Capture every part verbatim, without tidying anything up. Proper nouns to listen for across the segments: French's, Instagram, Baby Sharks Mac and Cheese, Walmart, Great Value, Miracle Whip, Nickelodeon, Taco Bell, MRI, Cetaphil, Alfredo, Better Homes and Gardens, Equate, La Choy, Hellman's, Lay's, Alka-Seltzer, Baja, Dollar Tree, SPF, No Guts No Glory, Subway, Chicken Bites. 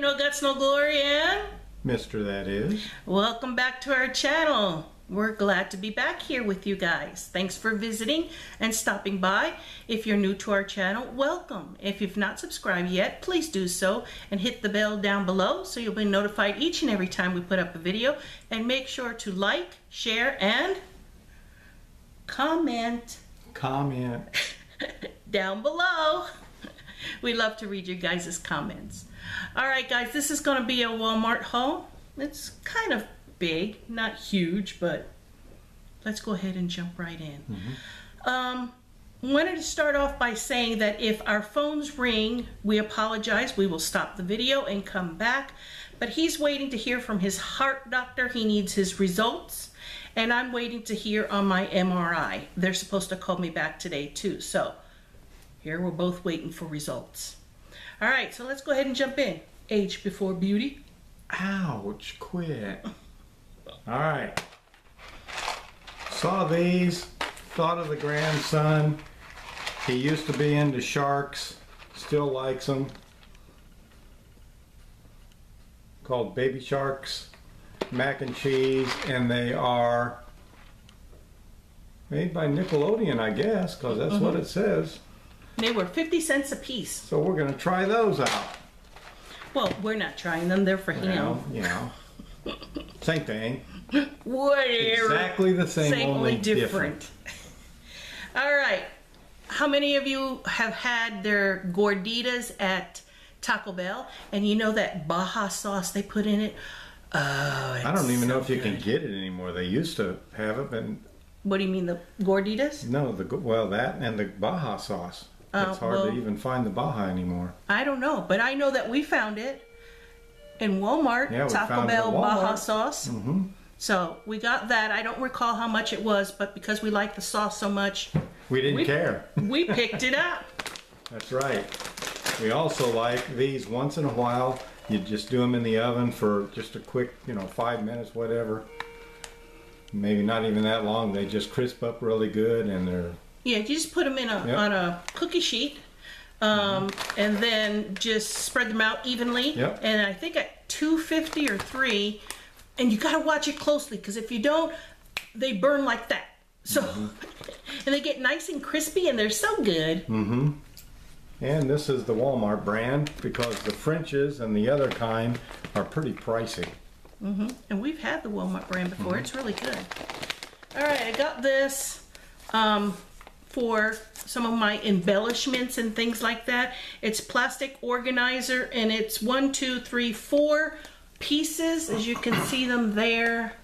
Glory, No Guts No Glory, and Mister That Is. Welcome back to our channel. We're glad to be back here with you guys. Thanks for visiting and stopping by. If you're new to our channel, welcome. If you've not subscribed yet, please do so and hit the bell down below so you'll be notified each and every time we put up a video. And make sure to like, share, and comment. Comment. Down below. We love to read you guys' comments. Alright guys, this is going to be a Walmart haul. It's kind of big, not huge, but let's go ahead and jump right in. Mm-hmm. Um, wanted to start off by saying that if our phones ring, we apologize. We will stop the video and come back. But he's waiting to hear from his heart doctor. He needs his results. And I'm waiting to hear on my M R I. They're supposed to call me back today too. So here we're both waiting for results. All right, so let's go ahead and jump in. Age before beauty. Ouch, quit. All right. Saw these, thought of the grandson. He used to be into sharks, still likes them. Called Baby Sharks Mac and Cheese, and they are made by Nickelodeon, I guess, because that's mm-hmm. what it says. They were fifty cents a piece. So we're going to try those out. Well, we're not trying them. They're for well, him. You know. Same thing. Whatever. Exactly the same, same only different. different. All right. How many of you have had their gorditas at Taco Bell? And you know that Baja sauce they put in it? Oh, it's I don't even so know if good. you can get it anymore. They used to have it. And what do you mean, the gorditas? No, the well, that and the Baja sauce. Uh, it's hard well, to even find the Baja anymore. I don't know, but I know that we found it. In Walmart, yeah, Taco Bell Walmart. Baja sauce. Mm-hmm. So we got that. I don't recall how much it was, but because we like the sauce so much, we didn't we, care. We picked it up. That's right. We also like these once in a while. You just do them in the oven for just a quick, you know, five minutes, whatever. Maybe not even that long. They just crisp up really good, and they're yeah. You just put them in a yep. on a cookie sheet. Um, mm-hmm. And then just spread them out evenly. Yep. And I think at two fifty or three, and you got to watch it closely because if you don't, they burn like that. So, mm-hmm. and they get nice and crispy and they're so good. Mm-hmm. And this is the Walmart brand because the French's and the other kind are pretty pricey. Mm-hmm. And we've had the Walmart brand before. Mm-hmm. It's really good. All right, I got this. Um... for some of my embellishments and things like that. It's plastic organizer and it's one, two, three, four pieces as you can see them there.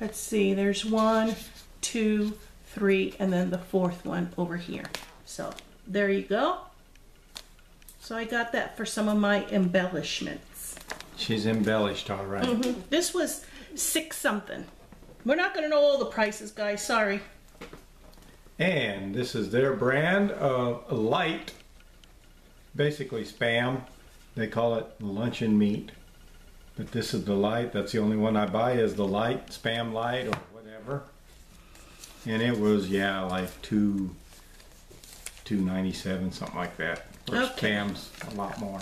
Let's see, there's one, two, three, and then the fourth one over here. So there you go. So I got that for some of my embellishments. She's embellished, all right. Mm-hmm. This was six something. We're not gonna know all the prices, guys, sorry. And this is their brand of light, basically Spam. They call it luncheon meat. But this is the light. That's the only one I buy is the light, Spam light or whatever. And it was, yeah, like two, two ninety-seven, something like that. Okay. Spam's a lot more.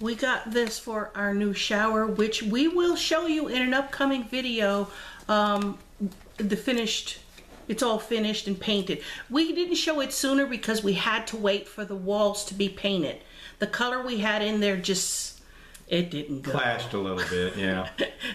We got this for our new shower, which we will show you in an upcoming video, um, the finished. It's all finished and painted. We didn't show it sooner because we had to wait for the walls to be painted. The color we had in there just, it didn't go. Clashed a little bit, yeah.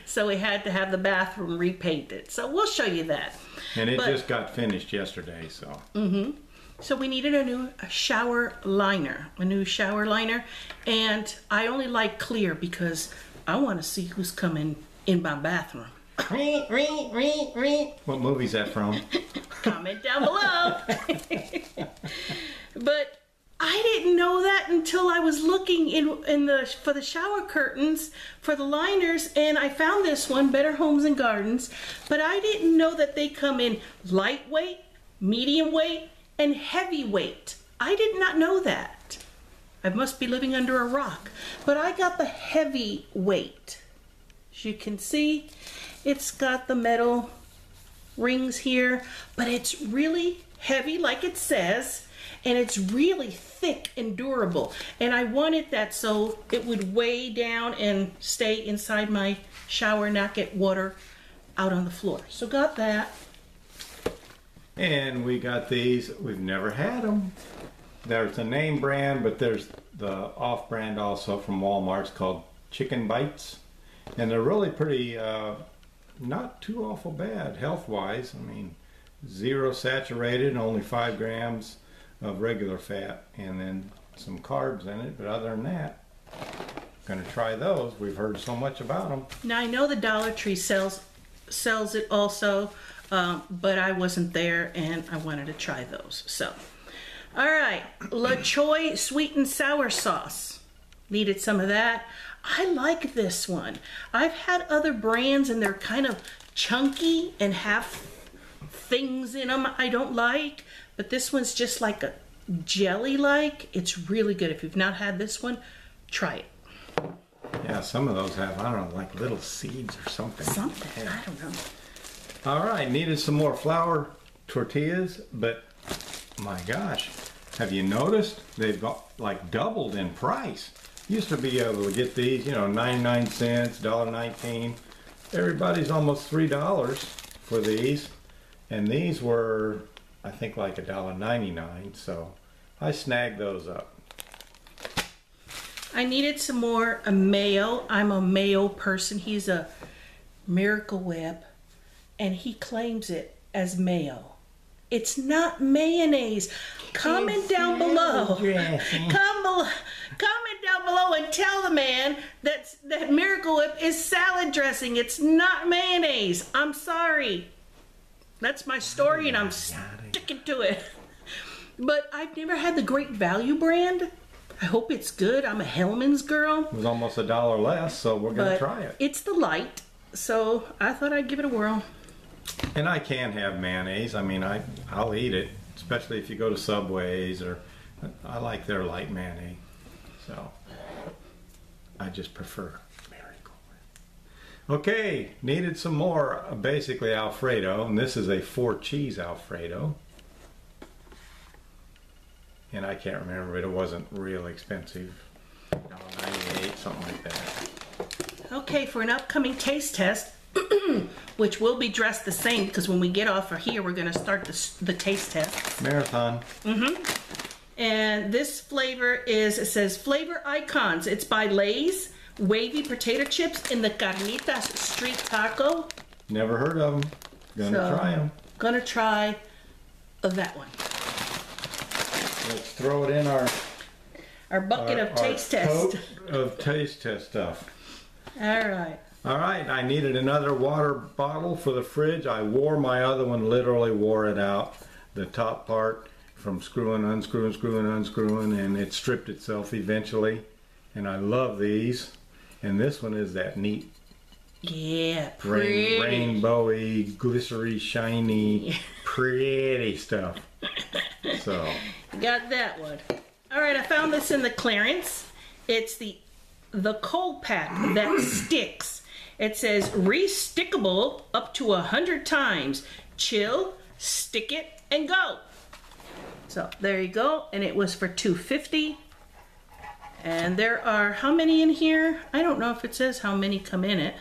So we had to have the bathroom repainted. So we'll show you that. And it but, just got finished yesterday, so. Mm-hmm. So we needed a new shower liner, a new shower liner. And I only like clear because I want to see who's coming in my bathroom. Reet, reet, reet, reet. What movie's that from? Comment down below. But I didn't know that until I was looking in in the for the shower curtains for the liners, and I found this one, Better Homes and Gardens. But I didn't know that they come in lightweight, medium weight, and heavyweight. I did not know that. I must be living under a rock. But I got the heavyweight. As you can see, it's got the metal rings here, but it's really heavy like it says. and it's really thick and durable. And I wanted that so it would weigh down and stay inside my shower, not get water out on the floor. So got that. And we got these. We've never had them. There's a name brand, but there's the off-brand also from Walmart. It's called Chicken Bites. And they're really pretty, uh, not too awful bad health-wise. I mean, zero saturated, only five grams of regular fat, and then some carbs in it. But other than that, I'm going to try those. We've heard so much about them. Now, I know the Dollar Tree sells, sells it also, um, but I wasn't there, and I wanted to try those. So, all right, La Choy Sweet and Sour Sauce. Needed some of that. I like this one. I've had other brands and they're kind of chunky and have things in them I don't like, but this one's just like a jelly-like. It's really good. If you've not had this one, try it. Yeah, some of those have, I don't know, like little seeds or something. Something, yeah. I don't know. All right, needed some more flour tortillas, but my gosh, have you noticed they've got like doubled in price? Used to be able to get these, you know, ninety-nine cents, one nineteen. Everybody's almost three dollars for these. And these were, I think, like one ninety-nine. So I snagged those up. I needed some more mayo. I'm a mayo person. He's a Miracle Whip. And he claims it as mayo. It's not mayonnaise. Comment down below. Come below. Comment down below and tell the man that that Miracle Whip is salad dressing. It's not mayonnaise. I'm sorry. That's my story and I'm sticking to it. But I've never had the Great Value brand. I hope it's good. I'm a Hellman's girl. It was almost a dollar less, so we're going to try it. It's the light, so I thought I'd give it a whirl. And I can have mayonnaise. I mean, I, I'll eat it, especially if you go to Subway's, or I like their light mayonnaise. So, I just prefer Miracle Whip. Okay, needed some more, basically Alfredo, and this is a four cheese Alfredo. And I can't remember, but it wasn't real expensive. one ninety-eight, something like that. Okay, for an upcoming taste test, which will be dressed the same, because when we get off of here, we're going to start the, the taste test. Marathon. Mm-hmm. And this flavor is, it says Flavor Icons. It's by Lay's, wavy potato chips in the Carnitas Street Taco. Never heard of them. Gonna so, try them. Gonna try that one. Let's throw it in our... Our bucket our, of taste our test. of taste test stuff. All right. All right, I needed another water bottle for the fridge. I wore my other one, literally wore it out. The top part from screwing, unscrewing, screwing, unscrewing, and it stripped itself eventually. And I love these. And this one is that neat. Yeah, pretty. Rain, rainbowy, glycery, shiny, yeah. Pretty stuff. So. Got that one. All right, I found this in the clearance. It's the, the cold pack that sticks. It says re-stickable up to a hundred times. Chill, stick it, and go. So there you go, and it was for two fifty. And there are how many in here? I don't know if it says how many come in it.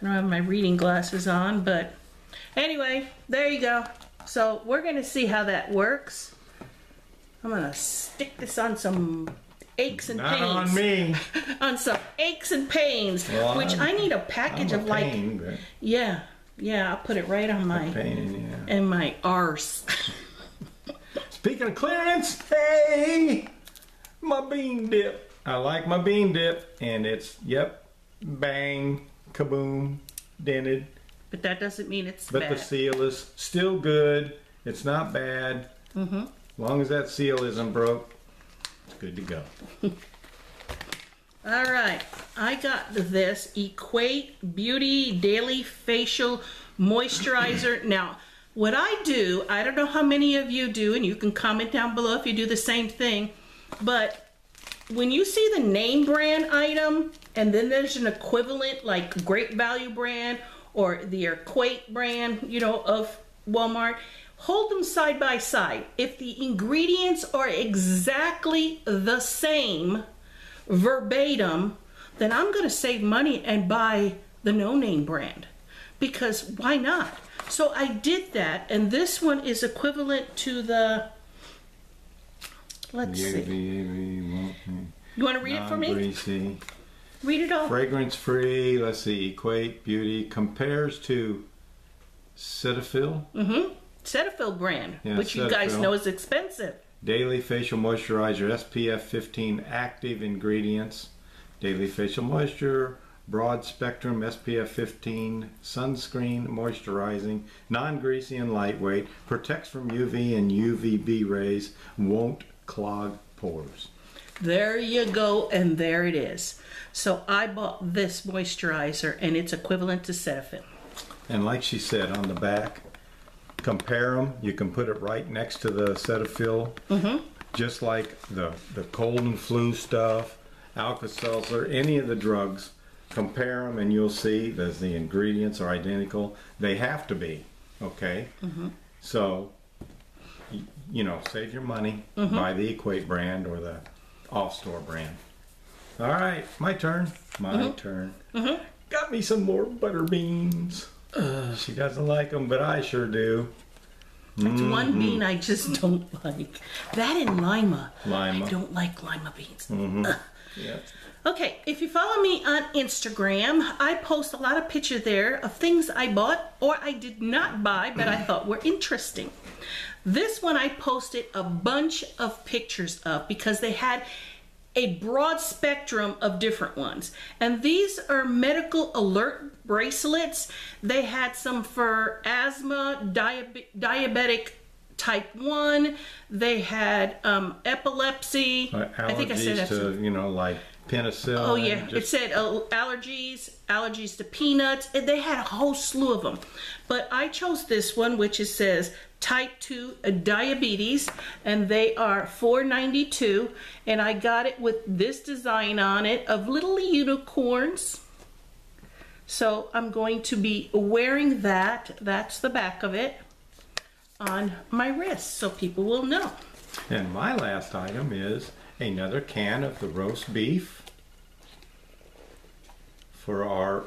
I don't have my reading glasses on, but anyway, there you go. So we're gonna see how that works. I'm gonna stick this on some aches and Not pains. on me. On some aches and pains, well, which I'm, I need a package a of like, pain, yeah, yeah. I'll put it right on my pain, yeah. and my arse. Speaking of clearance, hey, my bean dip. I like my bean dip, and it's yep, bang, kaboom, dented. But that doesn't mean it's but bad. But the seal is still good. It's not bad. Mm-hmm. As long as that seal isn't broke. Good to go. All right, I got this Equate Beauty Daily Facial Moisturizer. Now, what I do, I don't know how many of you do, and you can comment down below if you do the same thing, but when you see the name brand item, and then there's an equivalent like Great Value brand or the Equate brand, you know, of Walmart, hold them side by side. If the ingredients are exactly the same, verbatim, then I'm gonna save money and buy the no-name brand, because why not? So I did that, and this one is equivalent to the, let's yeah, see. Yeah, yeah, you wanna read it for me? Greasy. Read it all. Fragrance-free, let's see, Equate Beauty, compares to Cetaphil. Mm-hmm. Cetaphil brand, yeah, which Cetaphil. You guys know is expensive. Daily Facial Moisturizer, S P F fifteen active ingredients. Daily Facial Moisture, Broad Spectrum, S P F fifteen, Sunscreen, Moisturizing, Non-Greasy and Lightweight, Protects from U V and U V B rays, Won't Clog Pores. There you go, and there it is. So I bought this moisturizer, and it's equivalent to Cetaphil. And like she said on the back, compare them. You can put it right next to the Cetaphil, mm-hmm. just like the, the cold and flu stuff, Alka-Seltzer, any of the drugs. Compare them and you'll see that the ingredients are identical. They have to be, okay? Mm-hmm. So, you know, save your money, mm-hmm. buy the Equate brand or the off-store brand. All right, my turn, my mm-hmm. turn. Mm-hmm. Got me some more butter beans. Uh, she doesn't like them, but I sure do. That's mm-hmm. one bean I just don't like. That and lima. Lima. I don't like lima beans. Mm-hmm. uh. Yeah. Okay, if you follow me on Instagram, I post a lot of pictures there of things I bought or I did not buy, but I thought were interesting. This one I posted a bunch of pictures of because they had a broad spectrum of different ones. And these are medical alert bracelets. They had some for asthma, diabe diabetic type one. They had um, epilepsy. Uh, I think I said that to, you know, like penicillin. Oh yeah, just... it said uh, allergies, allergies to peanuts. And they had a whole slew of them. But I chose this one, which it says type two diabetes, and they are four ninety-two, and I got it with this design on it of little unicorns. So I'm going to be wearing that. That's the back of it on my wrist, so people will know. And my last item is another can of the roast beef for our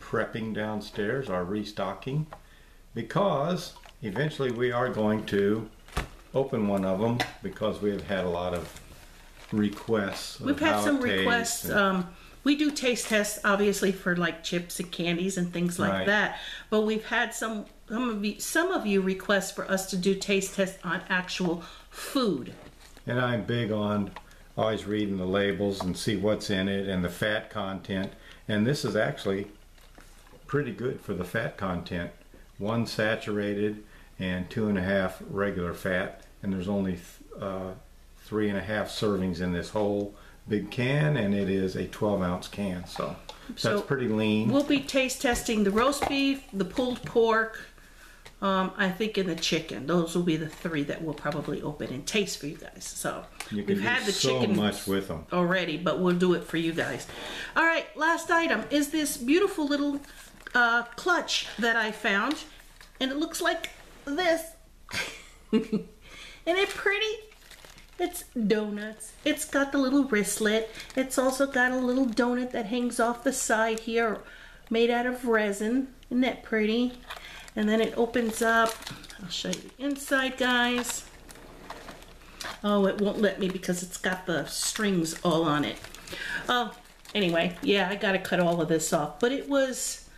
prepping downstairs, our restocking, because eventually we are going to open one of them because we have had a lot of requests. We've had some requests. Um, we do taste tests, obviously, for like chips and candies and things like right. that. But we've had some, some of, you, some of you request for us to do taste tests on actual food. And I'm big on always reading the labels and see what's in it and the fat content. And this is actually pretty good for the fat content. One saturated and two and a half regular fat, and there's only th uh, three and a half servings in this whole big can, and it is a twelve ounce can, so, so that's pretty lean. We'll be taste testing the roast beef, the pulled pork, um, I think, and the chicken. Those will be the three that we'll probably open and taste for you guys. So you can we've do had the so chicken much with them already, but we'll do it for you guys. All right, last item is this beautiful little uh, clutch that I found, and it looks like this. Isn't it pretty? It's donuts. It's got the little wristlet. It's also got a little donut that hangs off the side here, made out of resin. Isn't that pretty? And then it opens up. I'll show you the inside, guys. Oh, it won't let me because it's got the strings all on it. Oh, anyway, yeah, I gotta cut all of this off, but it was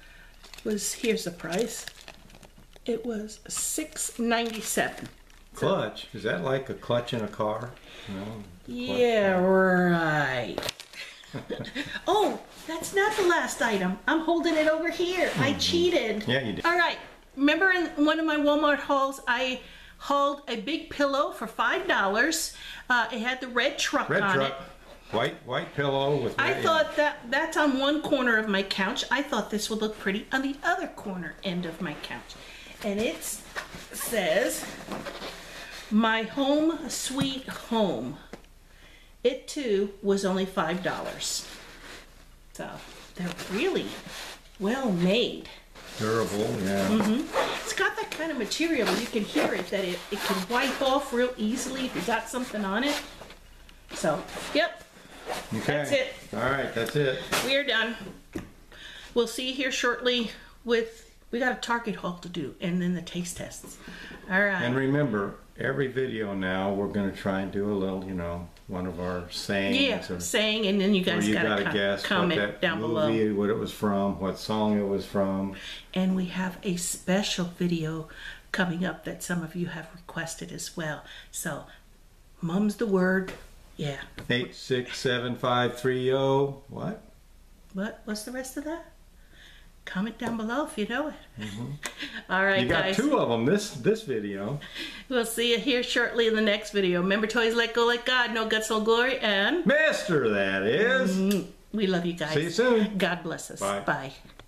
was here's the price. It was six ninety-seven. Clutch? So, is that like a clutch in a car? No, yeah, car. Right. Oh, that's not the last item. I'm holding it over here. Mm-hmm. I cheated. Yeah, you did. All right. Remember in one of my Walmart hauls, I hauled a big pillow for five dollars. Uh, it had the red truck red on truck. it. White, white pillow with red. I thought that that's on one corner of my couch. I thought this would look pretty on the other corner end of my couch. And it says, My Home Sweet Home. It too was only five dollars. So they're really well made. Durable, yeah. Mm-hmm. it's got that kind of material, you can hear it, that it, it can wipe off real easily if you got something on it. So, yep. Okay. That's it. All right, that's it. We're done. We'll see you here shortly with, we got a Target haul to do and then the taste tests. All right. And remember, every video now we're going to try and do a little, you know, one of our sayings. Yeah, or, saying, and then you guys got to guess comment what that down movie, below. What it was from, what song it was from. And we have a special video coming up that some of you have requested as well. So, mum's the word. Yeah. eight six seven five three zero. What? What? What's the rest of that? Comment down below if you know it. Mm-hmm. All right, guys. You got guys. two of them this this video. We'll see you here shortly in the next video. Remember, toys let go like God. No guts, no glory, and... Master, that is. Mm-hmm. We love you guys. See you soon. God bless us. Bye. Bye.